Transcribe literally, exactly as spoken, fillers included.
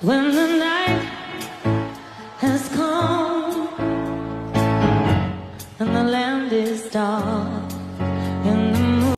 When the night has come and the land is dark